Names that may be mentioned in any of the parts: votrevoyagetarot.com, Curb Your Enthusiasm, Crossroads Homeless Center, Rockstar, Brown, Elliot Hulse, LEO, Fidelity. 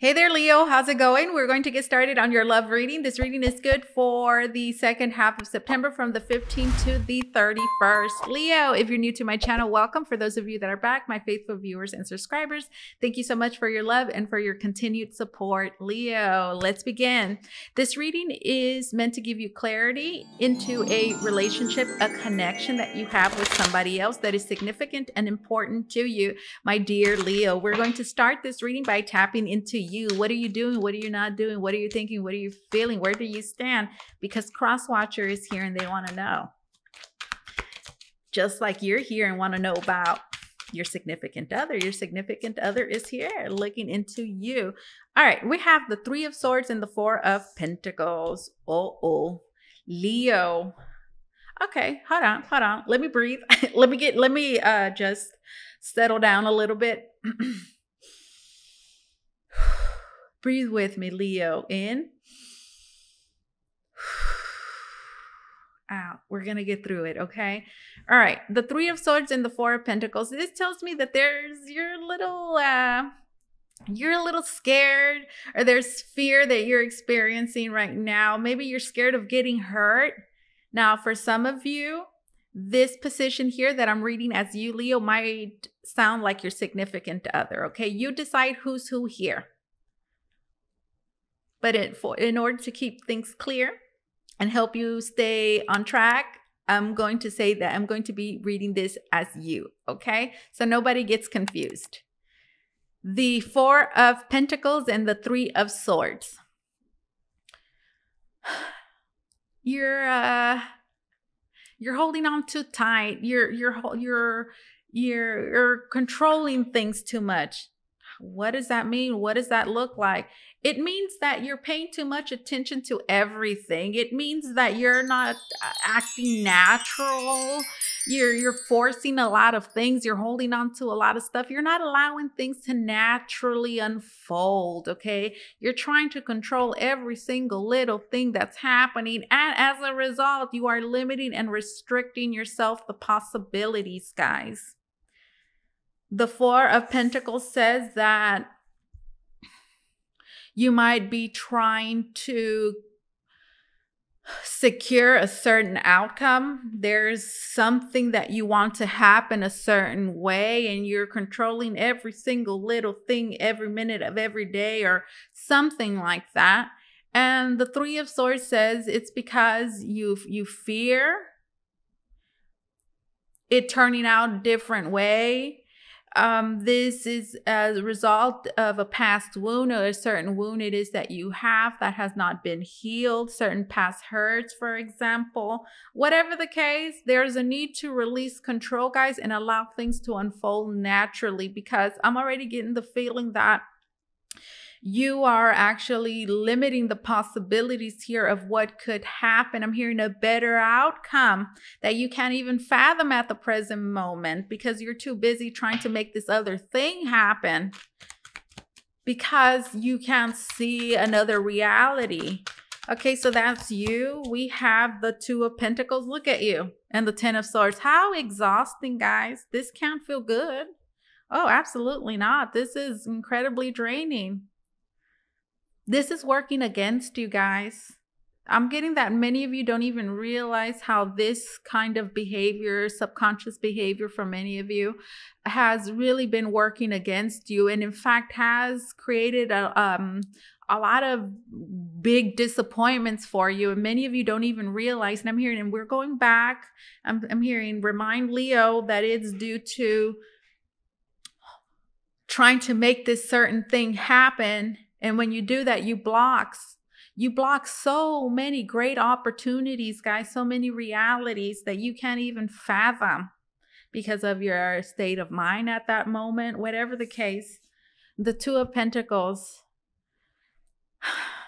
Hey there, Leo. How's it going? We're going to get started on your love reading. This reading is good for the second half of September from the 15th to the 31st. Leo, if you're new to my channel, welcome. For those of you that are back, my faithful viewers and subscribers, thank you so much for your love and for your continued support. Leo, let's begin. This reading is meant to give you clarity into a relationship, a connection that you have with somebody else that is significant and important to you. My dear Leo, we're going to start this reading by tapping into you. What are you doing? What are you not doing? What are you thinking? What are you feeling? Where do you stand? Because Crosswatcher is here and they want to know. Just like you're here and want to know about your significant other. Your significant other is here looking into you. All right, we have the Three of Swords and the Four of Pentacles. Uh-oh, Leo. Okay, hold on. Let me breathe. let me just settle down a little bit. Breathe with me, Leo. In, out. We're going to get through it, okay? All right. The Three of Swords and the Four of Pentacles. This tells me that there's you're a little scared, or there's fear that you're experiencing right now. Maybe you're scared of getting hurt. Now, for some of you, this position here that I'm reading as you, Leo, might sound like your significant other, okay? You decide who's who here. But in order to keep things clear and help you stay on track, I'm going to say that I'm going to be reading this as you, okay? So nobody gets confused. The Four of Pentacles and the Three of Swords. You're holding on too tight. You're controlling things too much. What does that mean? What does that look like? It means that you're paying too much attention to everything. It means that you're not acting natural. You're forcing a lot of things. You're holding on to a lot of stuff. You're not allowing things to naturally unfold, okay? You're trying to control every single little thing that's happening. And as a result, you are limiting and restricting yourself the possibilities, guys. The Four of Pentacles says that you might be trying to secure a certain outcome. There's something that you want to happen a certain way, and you're controlling every single little thing every minute of every day or something like that. And the Three of Swords says it's because you fear it turning out a different way. This is as a result of a past wound, or a certain wound it is that you have that has not been healed, certain past hurts, for example. Whatever the case, there's a need to release control, guys, and allow things to unfold naturally, because I'm already getting the feeling that you are actually limiting the possibilities here of what could happen. I'm hearing a better outcome that you can't even fathom at the present moment because you're too busy trying to make this other thing happen, because you can't see another reality. Okay, so that's you. We have the Two of Pentacles. Look at you. And the Ten of Swords. How exhausting, guys. This can't feel good. Oh, absolutely not. This is incredibly draining. This is working against you, guys. I'm getting that many of you don't even realize how this kind of behavior, subconscious behavior for many of you, has really been working against you, and in fact has created a lot of big disappointments for you. And many of you don't even realize, and I'm hearing, and we're going back, I'm hearing, remind Leo that it's due to trying to make this certain thing happen. And when you do that, you block so many great opportunities, guys, so many realities that you can't even fathom because of your state of mind at that moment. Whatever the case, the Two of Pentacles.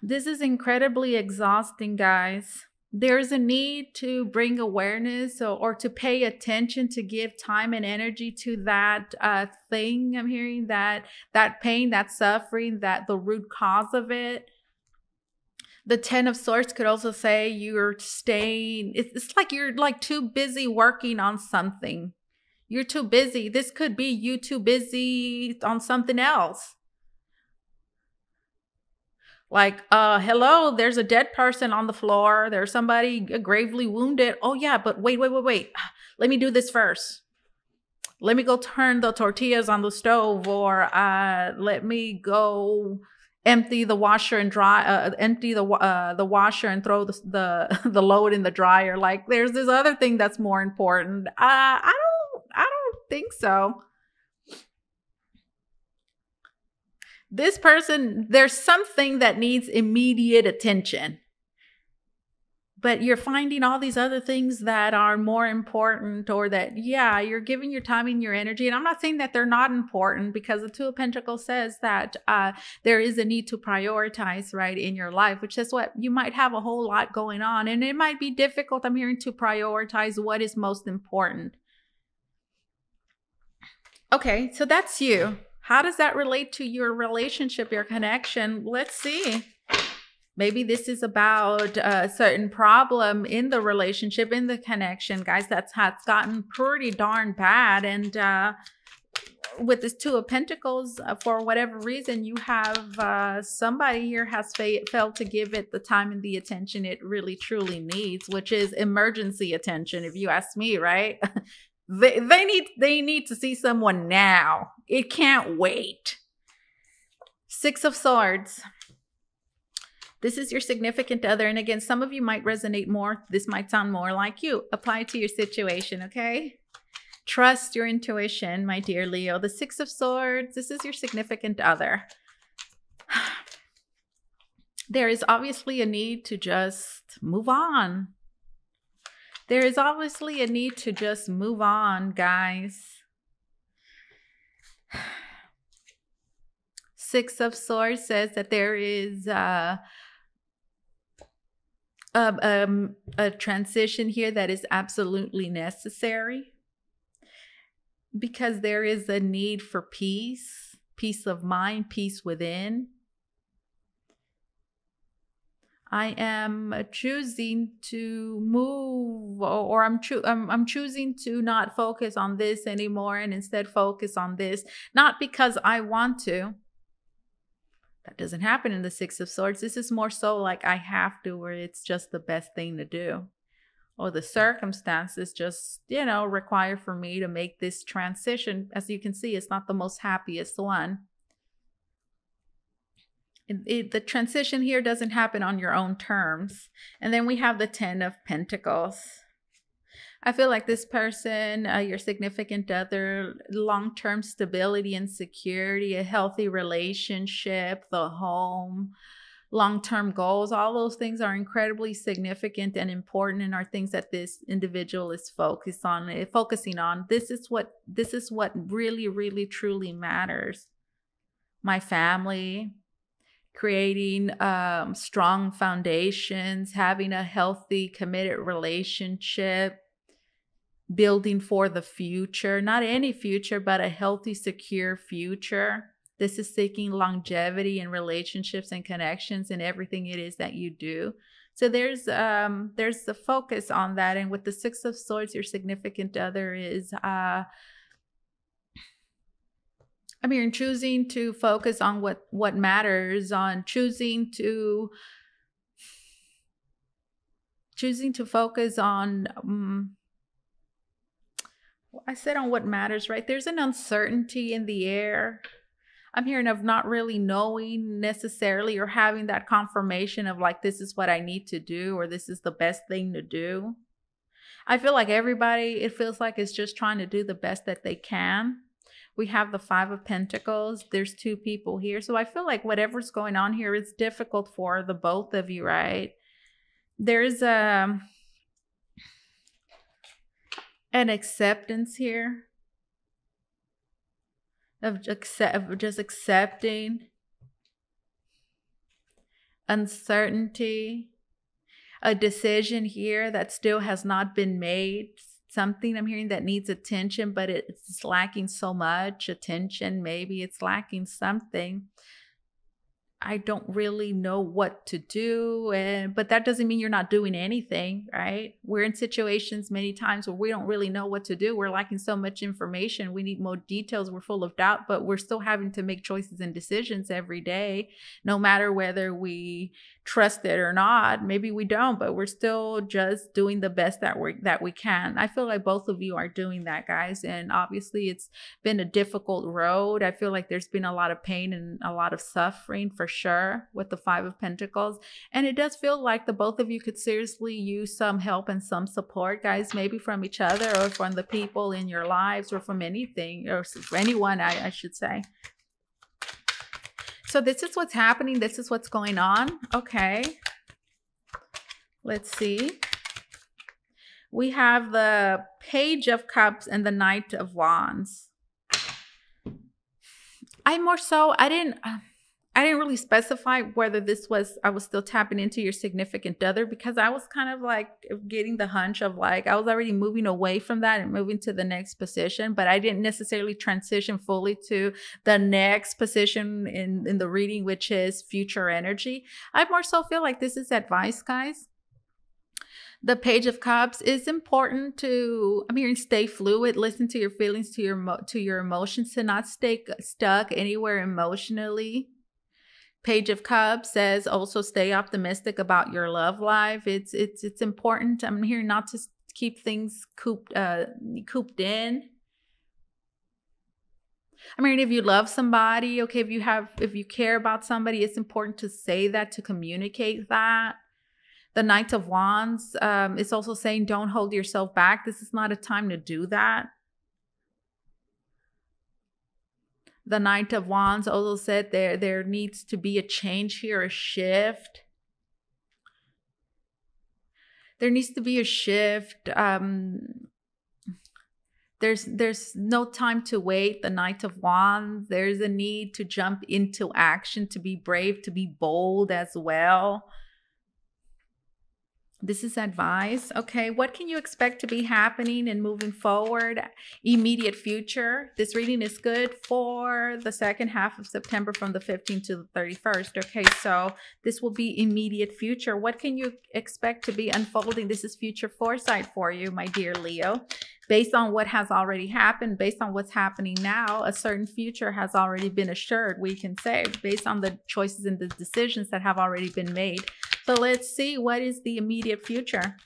This is incredibly exhausting, guys. There's a need to bring awareness or to pay attention, to give time and energy to that thing. I'm hearing that pain, that suffering, that the root cause of it. The Ten of Swords could also say you're staying. It's like you're like too busy working on something. You're too busy. This could be you too busy on something else. Like, hello, there's a dead person on the floor. There's somebody gravely wounded. Oh yeah, but wait. Let me do this first. Let me go turn the tortillas on the stove, or let me go empty the washer and dry, empty the washer and throw the load in the dryer. Like, there's this other thing that's more important. I don't think so. This person, there's something that needs immediate attention, but you're finding all these other things that are more important, or that, yeah, you're giving your time and your energy. And I'm not saying that they're not important, because the Two of Pentacles says that there is a need to prioritize, right, in your life, which is what you might have a whole lot going on. And it might be difficult, I'm hearing, to prioritize what is most important. Okay, so that's you. How does that relate to your relationship, your connection? Let's see. Maybe this is about a certain problem in the relationship, in the connection. Guys, that's gotten pretty darn bad. And with this Two of Pentacles, for whatever reason, you have somebody here has failed to give it the time and the attention it really truly needs, which is emergency attention, if you ask me, right? They need to see someone now. It can't wait. Six of Swords. This is your significant other. And again, some of you might resonate more. This might sound more like you. Apply it to your situation, okay? Trust your intuition, my dear Leo. The Six of Swords. This is your significant other. There is obviously a need to just move on. There is obviously a need to just move on, guys. Six of Swords says that there is a transition here that is absolutely necessary, because there is a need for peace, peace of mind, peace within. I am choosing to move, or I'm choosing to not focus on this anymore, and instead focus on this, not because I want to. That doesn't happen in the Six of Swords. This is more so like I have to, or it's just the best thing to do, or the circumstances just, you know, require for me to make this transition. As you can see, it's not the most happiest one. The transition here doesn't happen on your own terms. And then we have the Ten of Pentacles. I feel like this person, your significant other, long-term stability and security, a healthy relationship, the home, long-term goals, all those things are incredibly significant and important, and are things that this individual is focusing on. This is what really, really, truly matters. My family, creating strong foundations, having a healthy, committed relationship, building for the future, not any future, but a healthy, secure future. This is seeking longevity in relationships and connections and everything it is that you do. So there's the focus on that. And with the Six of Swords, your significant other is, I mean, choosing to focus on what matters, on choosing to focus on, I said on what matters, right? There's an uncertainty in the air. I'm hearing of not really knowing necessarily, or having that confirmation of like, this is what I need to do, or this is the best thing to do. I feel like everybody, it feels like it's just trying to do the best that they can. We have the Five of Pentacles. There's two people here. So I feel like whatever's going on here, it's difficult for the both of you, right? There's an acceptance here of just accepting uncertainty, a decision here that still has not been made. Something I'm hearing that needs attention, but it's lacking so much attention. Maybe it's lacking something. I don't really know what to do. But that doesn't mean you're not doing anything, right? We're in situations many times where we don't really know what to do. We're lacking so much information. We need more details. We're full of doubt, but we're still having to make choices and decisions every day, no matter whether we trust it or not. Maybe we don't, but we're still just doing the best that we can. I feel like both of you are doing that, guys. And obviously it's been a difficult road. I feel like there's been a lot of pain and a lot of suffering for sure with the Five of Pentacles. And it does feel like the both of you could seriously use some help and some support, guys, maybe from each other or from the people in your lives or from anything or anyone, I should say. So this is what's happening. This is what's going on. Okay. Let's see. We have the Page of Cups and the Knight of Wands. I didn't really specify whether this was, I was still tapping into your significant other, because I was kind of like getting the hunch of like, I was already moving away from that and moving to the next position, but I didn't necessarily transition fully to the next position in the reading, which is future energy. I more so feel like this is advice, guys. The Page of Cups is important to, I'm hearing, stay fluid, listen to your feelings, to your emotions, to not stay stuck anywhere emotionally. Page of Cups says also stay optimistic about your love life. It's important. I'm here not to keep things cooped in. I mean, if you love somebody, okay, if you care about somebody, it's important to say that, to communicate that. The Knight of Wands is also saying don't hold yourself back. This is not a time to do that. The Knight of Wands also said there needs to be a change here, a shift. There needs to be a shift. There's no time to wait. The Knight of Wands, there's a need to jump into action, to be brave, to be bold as well. This is advice. Okay, what can you expect to be happening and moving forward? Immediate future. This reading is good for the second half of September from the 15th to the 31st. Okay, so this will be immediate future. What can you expect to be unfolding? This is future foresight for you, my dear Leo. Based on what has already happened, based on what's happening now, a certain future has already been assured, we can say, based on the choices and the decisions that have already been made. So let's see, what is the immediate future?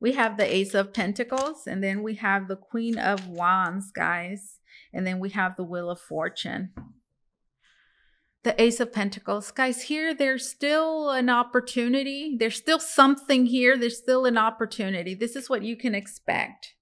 We have the Ace of Pentacles, and then we have the Queen of Wands, guys. And then we have the Wheel of Fortune. The Ace of Pentacles, guys, here there's still an opportunity. There's still something here. There's still an opportunity. This is what you can expect.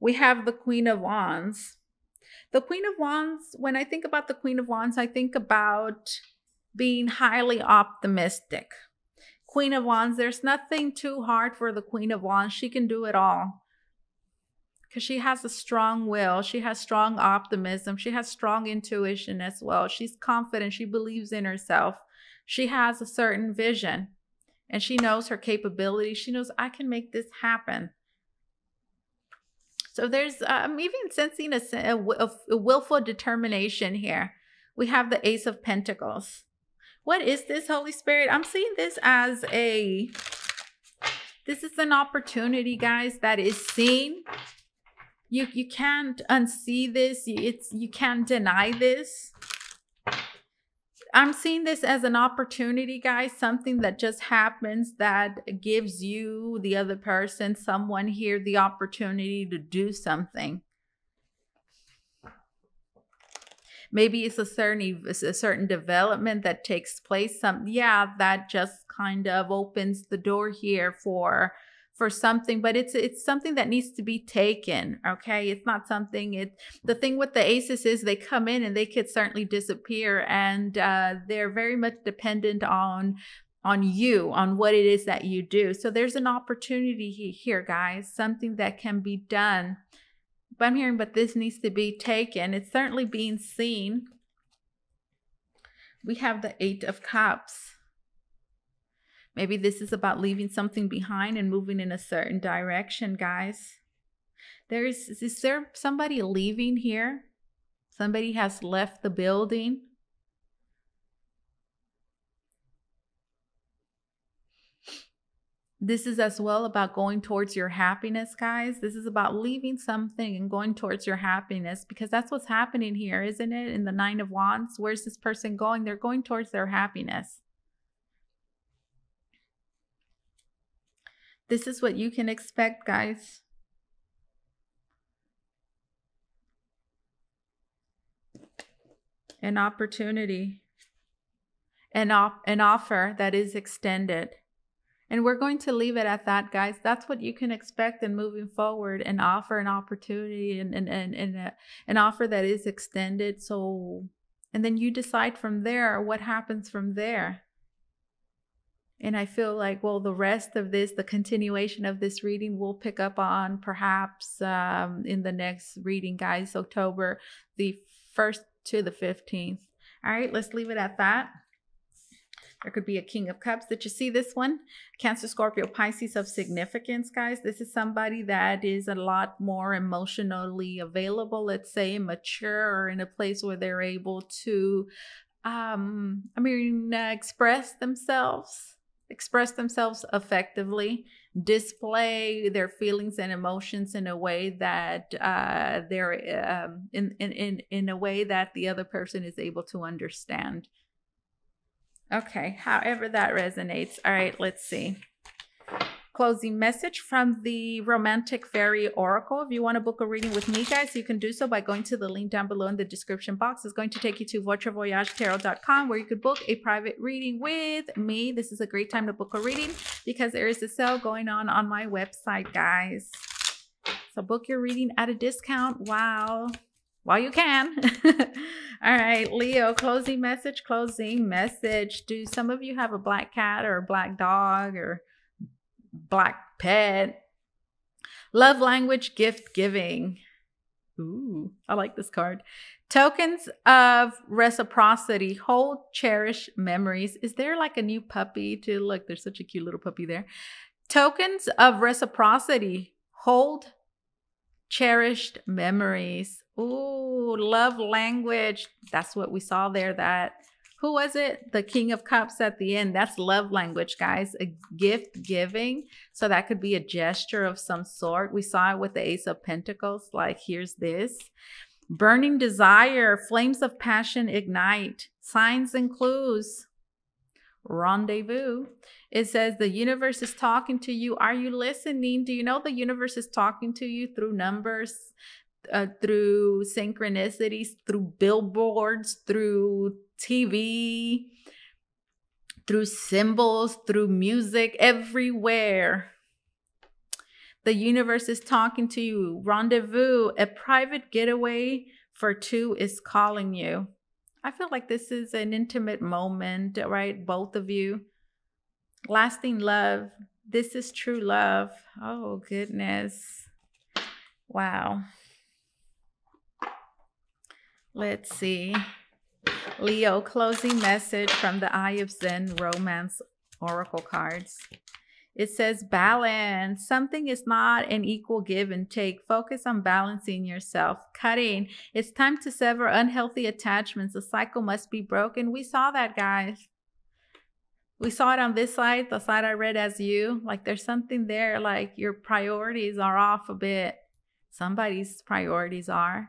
We have the Queen of Wands. The Queen of Wands, when I think about the Queen of Wands, I think about being highly optimistic. Queen of Wands, there's nothing too hard for the Queen of Wands. She can do it all, because she has a strong will. She has strong optimism. She has strong intuition as well. She's confident. She believes in herself. She has a certain vision, and she knows her capability. She knows, I can make this happen. So there's, I'm even sensing a willful determination here. We have the Ace of Pentacles. What is this, Holy Spirit? I'm seeing this as this is an opportunity, guys, that is seen. You can't unsee this. You can't deny this. I'm seeing this as an opportunity, guys, something that just happens that gives you, the other person, someone here, the opportunity to do something. Maybe it's a certain development that takes place. That just kind of opens the door here for something, but it's something that needs to be taken. Okay. It's not something, the thing with the aces is they come in and they could certainly disappear, and they're very much dependent on you, on what it is that you do. So there's an opportunity here, guys, something that can be done. But I'm hearing, but this needs to be taken. It's certainly being seen. We have the Eight of Cups. Maybe this is about leaving something behind and moving in a certain direction, guys. Is there somebody leaving here? Somebody has left the building. This is as well about going towards your happiness, guys. This is about leaving something and going towards your happiness, because that's what's happening here, isn't it? In the Nine of Wands, where's this person going? They're going towards their happiness. This is what you can expect, guys. An opportunity, an offer that is extended. And we're going to leave it at that, guys. That's what you can expect in moving forward, and offer, an opportunity, and an offer that is extended. So, and then you decide from there what happens from there. And I feel like, well, the rest of this, the continuation of this reading, we'll pick up on perhaps in the next reading, guys, October the 1st to the 15th. All right, let's leave it at that. There could be a King of Cups. Did you see this one? Cancer, Scorpio, Pisces of significance, guys. This is somebody that is a lot more emotionally available, let's say mature, or in a place where they're able to, express themselves effectively, display their feelings and emotions in a way that they're in a way that the other person is able to understand. Okay, however that resonates. All right, let's see. Closing message from the Romantic Fairy Oracle. If you want to book a reading with me, guys, you can do so by going to the link down below in the description box. It's going to take you to votrevoyagetarot.com, where you could book a private reading with me. This is a great time to book a reading because there is a sale going on my website, guys. So book your reading at a discount. Wow. While you can. All right, Leo, closing message. Do some of you have a black cat or a black dog or black pet? Love language, gift giving. Ooh, I like this card. Tokens of reciprocity, hold cherished memories. Is there like a new puppy to look? There's such a cute little puppy there. Tokens of reciprocity, hold cherished memories. Ooh, love language. That's what we saw there. That, who was it? The King of Cups at the end. That's love language, guys. A gift giving. So that could be a gesture of some sort. We saw it with the Ace of Pentacles. Like, here's this. Burning desire, flames of passion ignite. Signs and clues. Rendezvous. It says the universe is talking to you. Are you listening? Do you know the universe is talking to you through numbers, through synchronicities, through billboards, through TV, through symbols, through music, everywhere? The universe is talking to you. Rendezvous, a private getaway for two is calling you. I feel like this is an intimate moment, right? Both of you. Lasting love. This is true love. Oh, goodness. Wow. Let's see. Leo, closing message from the Eye of Zen Romance Oracle cards. It says balance. Something is not an equal give and take. Focus on balancing yourself. Cutting. It's time to sever unhealthy attachments. The cycle must be broken. We saw that, guys. We saw it on this side, the side I read as you. Like, there's something there, like your priorities are off a bit. Somebody's priorities are.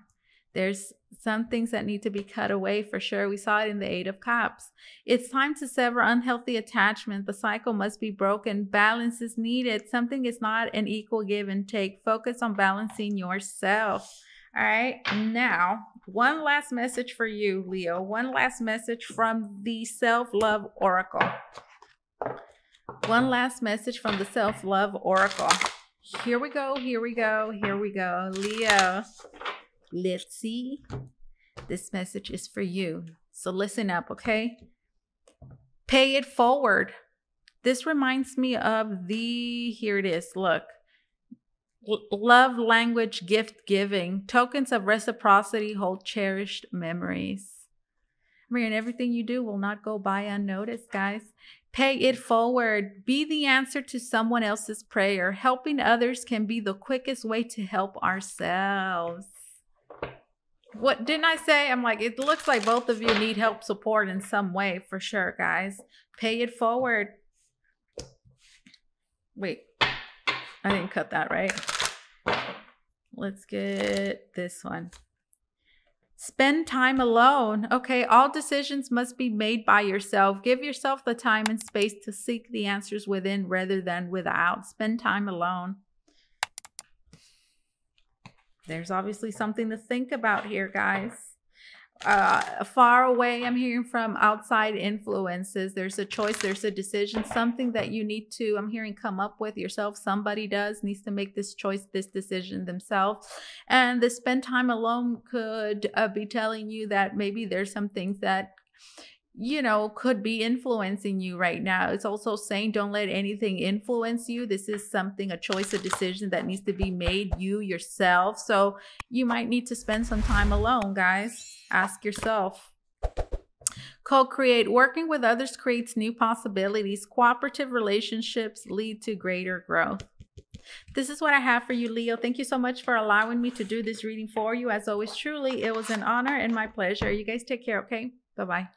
There's some things that need to be cut away for sure. We saw it in the Eight of Cups. It's time to sever unhealthy attachment. The cycle must be broken. Balance is needed. Something is not an equal give and take. Focus on balancing yourself. All right. Now, one last message for you, Leo. One last message from the Self-Love Oracle. One last message from the Self-Love Oracle. Here we go. Here we go. Here we go. Leo. Let's see. This message is for you. So listen up, okay? Pay it forward. This reminds me of the, here it is, look. Love language, gift giving. Tokens of reciprocity, hold cherished memories. I mean, everything you do will not go by unnoticed, guys. Pay it forward. Be the answer to someone else's prayer. Helping others can be the quickest way to help ourselves. What didn't I say? I'm like, it looks like both of you need help, support in some way for sure, guys. Pay it forward. Wait, I didn't cut that, right? Let's get this one. Spend time alone. Okay, all decisions must be made by yourself. Give yourself the time and space to seek the answers within rather than without. Spend time alone. There's obviously something to think about here, guys. Far away, I'm hearing from outside influences. There's a choice, there's a decision, something that you need to, I'm hearing, come up with yourself. Somebody needs to make this choice, this decision themselves. And the spend time alone could be telling you that maybe there's some things that, you know, could be influencing you right now. It's also saying don't let anything influence you. This is something, a choice, a decision that needs to be made you yourself. So you might need to spend some time alone, guys. Ask yourself. Co-create. Working with others creates new possibilities. Cooperative relationships lead to greater growth. This is what I have for you, Leo. Thank you so much for allowing me to do this reading for you. As always, truly, it was an honor and my pleasure. You guys take care, okay? Bye-bye.